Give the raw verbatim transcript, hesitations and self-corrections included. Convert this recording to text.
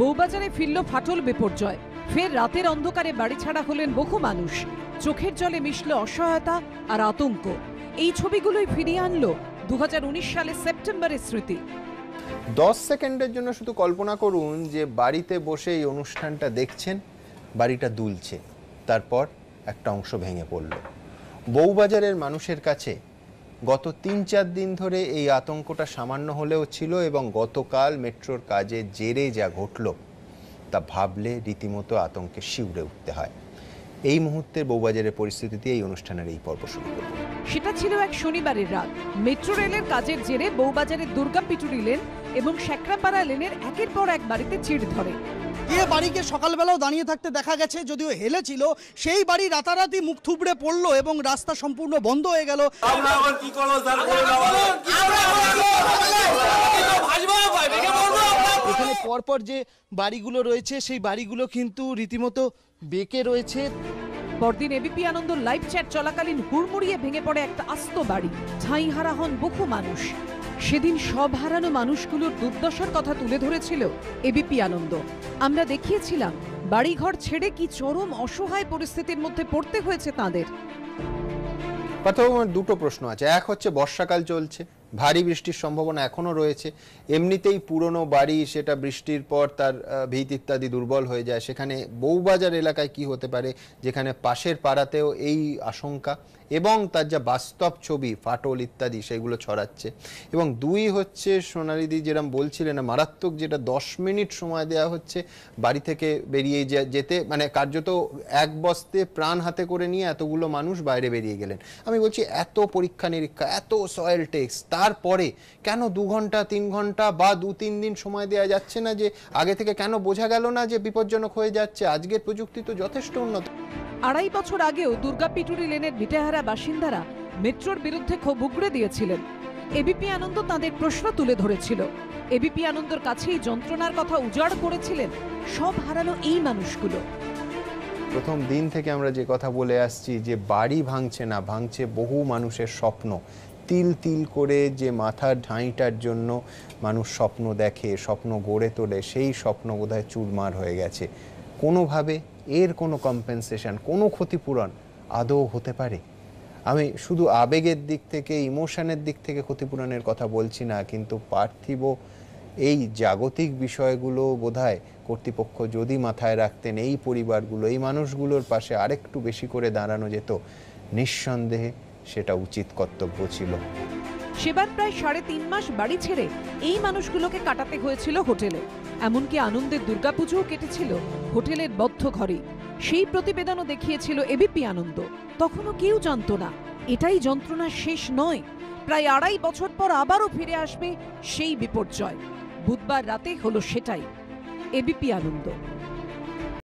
বউবাজারে ফিরল ফাটল বিপর্যয়। ফের রাতের অন্ধকারে বাড়ি ছাড়া হলেন বহু মানুষ। চোখের জলে মিশল অসহায়তা আর আতঙ্ক। এই ছবিগুলোই ফিরিয়ে আনলো দু হাজার উনিশ সালের সেপ্টেম্বরের স্মৃতি। দশ সেকেন্ডের জন্য শুধু কল্পনা করুন যে বাড়িতে বসে এই অনুষ্ঠানটা দেখছেন, বাড়িটা দুলছে, তারপর একটা অংশ ভেঙে পড়ল। বউবাজারের মানুষের কাছে গত তিন চার দিন ধরে এই আতঙ্কটা সামান্য হলেও ছিল, এবং গতকাল মেট্রোর কাজে জেরে যা ঘটল তা ভাবলে রীতিমতো আতঙ্কে শিউরে উঠতে হয়। এই মুহূর্তে বউবাজারের পরিস্থিতিতে এই অনুষ্ঠানের এই পর্ব শুরু করব। সেটা ছিল এক শনিবারের রাত। মেট্রো রেলের কাজের জেরে বউবাজারের দুর্গা পিটুরি লেন এবং শেকরাপাড়া লেনের একের পর এক বাড়িতে চিড় ধরে। এ বাড়িকে সকালবেলাও দাঁড়িয়ে থাকতে দেখা গেছে, যদিও হেলে ছিল সেই বাড়ি রাতারাতি মুখ থুবড়ে পড়লো এবং রাস্তা সম্পূর্ণ বন্ধ হয়ে গেল। এখানে পরপর যে বাড়িগুলো রয়েছে সেই বাড়িগুলো কিন্তু রীতিমতো বেঁকে রয়েছে। পরদিন এবিপি আনন্দ লাইভ চ্যাট চলাকালীন হুড়মুড়িয়ে ভেঙে পড়ে একটা আস্ত বাড়ি, ঠাঁই হারা হন বহু মানুষ। সেদিন সব হারানো মানুষগুলোর দুর্দশার কথা তুলে ধরেছিল এবিপি আনন্দ। আমরা দেখিয়েছিলাম বাড়িঘর ছেড়ে কি চরম অসহায় পরিস্থিতির মধ্যে পড়তে হয়েছে তাদের। প্রথমে দুটো প্রশ্ন আছে, এক হচ্ছে বর্ষাকাল চলছে, ভারী বৃষ্টির সম্ভাবনা এখনো রয়েছে, এমনিতেই পুরনো বাড়ি সেটা বৃষ্টির পর তার ভিত ইত্যাদি দুর্বল হয়ে যায়, সেখানে বউবাজার এলাকায় কি হতে পারে যেখানে পাশের পাড়াতেও এই আশঙ্কা এবং তার যা বাস্তব ছবি ফাটল ইত্যাদি সেগুলো ছড়াচ্ছে, এবং দুই হচ্ছে সোনালিদি যেরকম বলছিলেন মারাত্মক, যেটা দশ মিনিট সময় দেওয়া হচ্ছে বাড়ি থেকে বেরিয়ে যেতে, মানে কার্যত এক বস্তে প্রাণ হাতে করে নিয়ে এতগুলো মানুষ বাইরে বেরিয়ে গেলেন। আমি বলছি এত পরীক্ষা নিরীক্ষা, এত সয়েল টেস্ট, তারপরে কেন দু ঘন্টা তিন ঘন্টা বা দু তিন দিন সময় দেওয়া যাচ্ছে না? যে আগে থেকে কেন বোঝা গেল না যে বিপজ্জনক হয়ে যাচ্ছে? আজকের প্রযুক্তি তো যথেষ্ট উন্নত। আড়াই বছর আগেও দুর্গা পিটুরি লেনের ভিটাহারা বাসিন্দারা মেট্রোর বিরুদ্ধে ক্ষোভ উগড়ে দিয়েছিলেন। এবিপি আনন্দ তাদের প্রশ্ন তুলে ধরেছিল। এবিপি আনন্দর কাছেই যন্ত্রণার কথা উজাড় করেছিলেন সব হারানো এই মানুষগুলো। প্রথম দিন থেকে আমরা যে কথা বলে আসছি যে বাড়ি ভাঙছে না, ভাঙছে বহু মানুষের স্বপ্ন। তিল তিল করে যে মাথার ঢাঁইটার জন্য মানুষ স্বপ্ন দেখে, স্বপ্ন গড়ে তোলে, সেই স্বপ্ন বোধহয় চুরমার হয়ে গেছে। কোনোভাবে এর কোনো কম্পেনসেশন, কোনো ক্ষতিপূরণ আদৌ হতে পারে? আমি শুধু আবেগের দিক থেকে, ইমোশনের দিক থেকে ক্ষতিপূরণের কথা বলছি না, কিন্তু পার্থিব এই জাগতিক বিষয়গুলো বোধহয় কর্তৃপক্ষ যদি মাথায় রাখতেন, এই পরিবারগুলো, এই মানুষগুলোর পাশে আরেকটু বেশি করে দাঁড়ানো যেত নিঃসন্দেহে, সেটা উচিত কর্তব্য ছিল। সেবার প্রায় সাড়ে তিন মাস বাড়ি ছেড়ে এই মানুষগুলোকে কাটাতে হয়েছিল হোটেলে, এমনকি আনন্দের দুর্গাপুজোও কেটেছিল হোটেলের বদ্ধ ঘরে। সেই প্রতিবেদনও দেখিয়েছিল এবিপি আনন্দ। তখনও কেউ জানত না এটাই যন্ত্রণার শেষ নয়, প্রায় আড়াই বছর পর আবারও ফিরে আসবে সেই বিপর্যয়। বুধবার রাতে হলো সেটাই। এবিপি আনন্দ।